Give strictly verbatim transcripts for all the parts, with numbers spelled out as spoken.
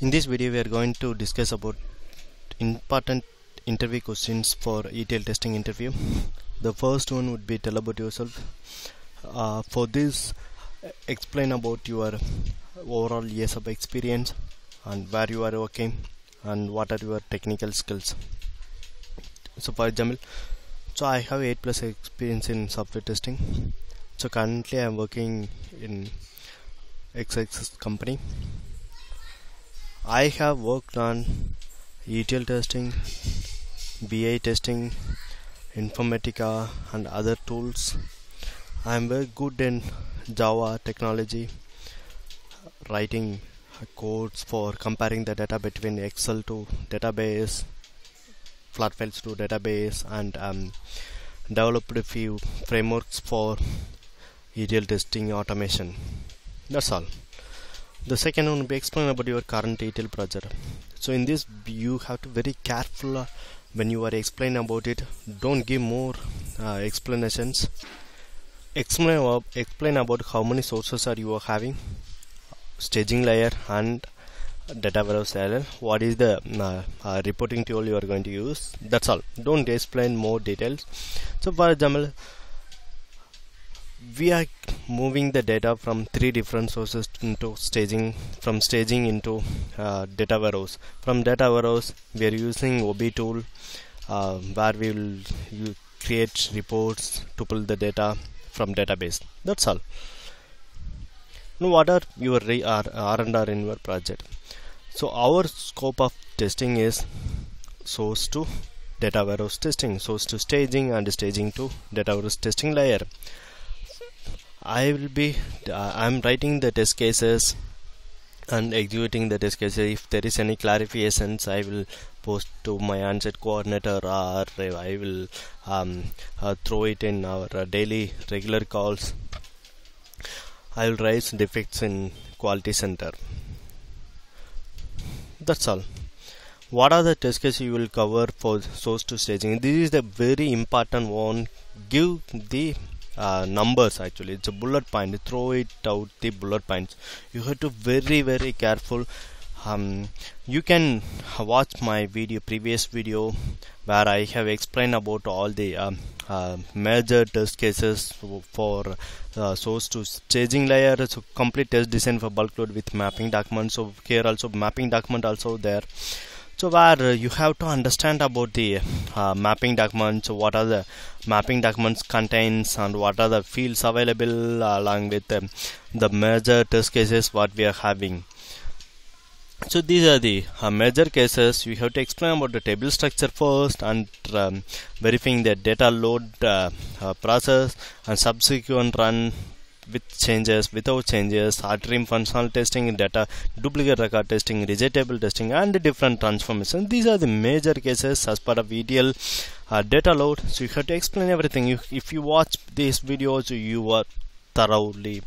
In this video we are going to discuss about important interview questions for E T L testing interview. The first one would be tell about yourself. Uh, for this, explain about your overall years of experience and where you are working and what are your technical skills. So for example, so I have eight plus experience in software testing. So currently I am working in X X company. I have worked on E T L testing, B I testing, Informatica and other tools. I am very good in Java technology, writing codes for comparing the data between Excel to database, flat files to database, and um, developed a few frameworks for E T L testing automation. That's all. The second one will be explain about your current E T L project. So in this you have to very careful when you are explaining about it. Don't give more uh, explanations. Explain, explain about how many sources are you having, staging layer and data warehouse layer, what is the uh, uh, reporting tool you are going to use. That's all. Don't explain more details. So for example, we are moving the data from three different sources into staging, from staging into uh, data warehouse. From data warehouse we are using O B tool uh, where we will you create reports to pull the data from database. That's all. Now what are your R and R in your project? So our scope of testing is source to data warehouse testing, source to staging, and staging to data warehouse testing layer. I will be uh, I'm writing the test cases and executing the test cases. If there is any clarifications, I will post to my on-site coordinator, or I will um, uh, throw it in our uh, daily regular calls. I will raise defects in quality center. That's all. What are the test cases you will cover for source to staging? This is the very important one. Give the Uh, numbers. Actually it's a bullet point. Throw it out, the bullet points. You have to very very careful. Um, you can watch my video, previous video, where I have explained about all the uh, uh, major test cases for uh, source to staging layer. So complete test design for bulk load with mapping document. So here also mapping document also there. So where you have to understand about the uh, mapping documents, what are the mapping documents contains and what are the fields available, uh, along with um, the major test cases what we are having. So these are the uh, major cases. You have to explain about the table structure first, and um, verifying the data load uh, uh, process and subsequent run with changes, without changes, R trim functional testing, data duplicate record testing, rejektable testing, and different transformations. These are the major cases as part of E T L uh, data load. So you have to explain everything. You, if you watch these videos, you are thoroughly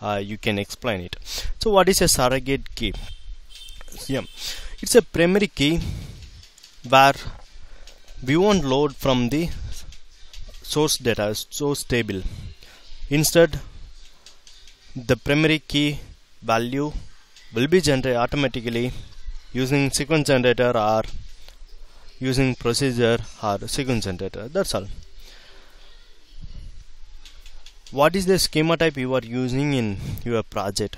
uh, you can explain it. So what is a surrogate key? Yeah, it's a primary key where we won't load from the source data, source table. Instead, the primary key value will be generated automatically using sequence generator or using procedure or sequence generator. That's all. What is the schema type you are using in your project?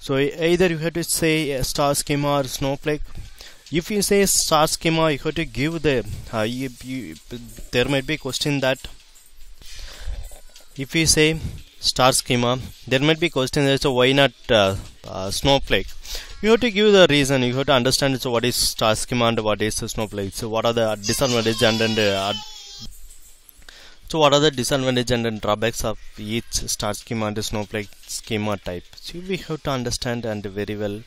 So either you have to say a star schema or snowflake. If you say star schema, you have to give the uh, you, you, there might be a question that if you say star schema, there might be questions as to why not uh, uh, snowflake. You have to give the reason. You have to understand so what is star schema and what is snowflake. So what are the disadvantages and, and uh, so what are the disadvantages and, and drawbacks of each star schema and snowflake schema type? So we have to understand and very well.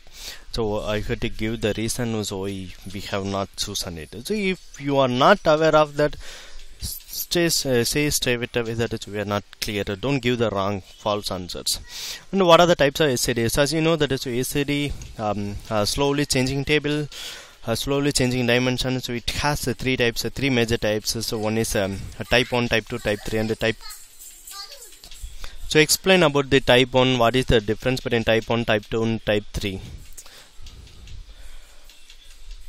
So I have to give the reason why we have not chosen it. So if you are not aware of that, Stay, uh, say stay with away that is, we are not clear. Don't give the wrong false answers. And what are the types of S C D? So as you know, that is S C D, um, uh, slowly changing table, uh, slowly changing dimensions. So it has uh, three types, uh, three major types. So one is um, a type one, type two, type three, and the type. So explain about the type one. What is the difference between type one, type two, and type three?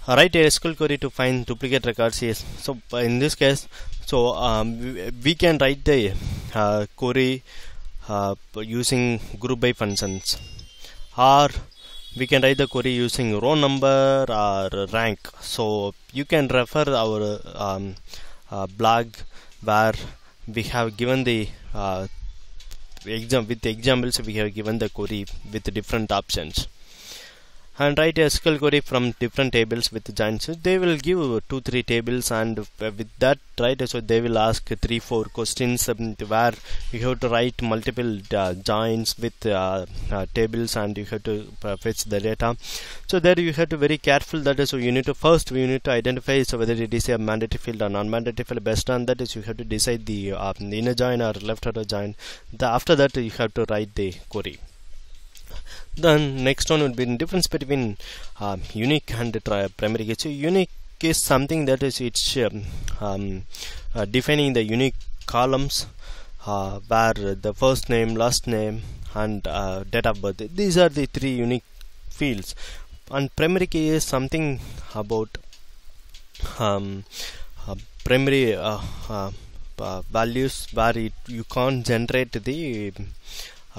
write a S Q L query to find duplicate records. Yes, so in this case, so um, we can write the uh, query uh, using group by functions, or we can write the query using row number or rank. So you can refer our um, uh, blog where we have given the uh, exam with the examples. We have given the query with different options, and write a S Q L query from different tables with joins. So they will give two three tables, and with that, right, so they will ask three four questions where you have to write multiple uh, joins with uh, uh, tables, and you have to fetch the data. So there you have to be very careful. That is, so you need to first you need to identify so whether it is a mandatory field or non-mandatory field. Based on that is you have to decide the uh, inner join or left outer join. The, after that you have to write the query. Then next one would be the difference between uh, unique and primary. So unique is something that is it's um, um, uh, defining the unique columns uh, where the first name, last name, and uh, date of birth. These are the three unique fields. And primary key is something about um, uh, primary uh, uh, uh, values where it, you can't generate the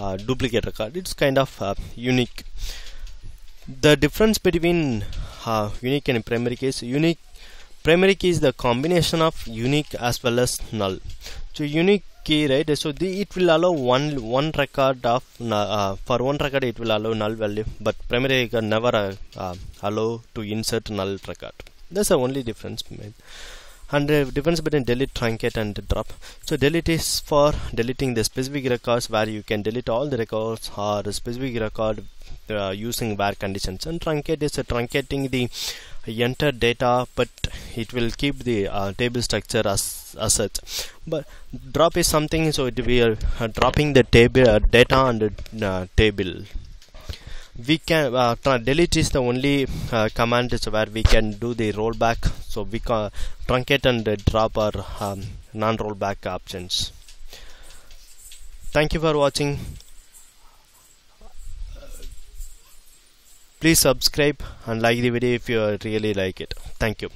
Uh, duplicate record. It's kind of uh, unique. The difference between uh, unique and primary key is unique. Primary key is the combination of unique as well as null. So unique key, right? So the, it will allow one one record of uh, for one record it will allow null value, but primary record never uh, uh, allow to insert null record. That's the only difference. And the difference between delete, truncate, and drop. So delete is for deleting the specific records where you can delete all the records or the specific record uh, using where conditions. And truncate is uh, truncating the entered data, but it will keep the uh, table structure as, as such. But drop is something, so it we are uh, dropping the table uh, data on the uh, table. We can uh, delete is the only uh, command is where we can do the rollback. So we can truncate and drop are um, non-rollback options. Thank you for watching. Please subscribe and like the video if you really like it. Thank you.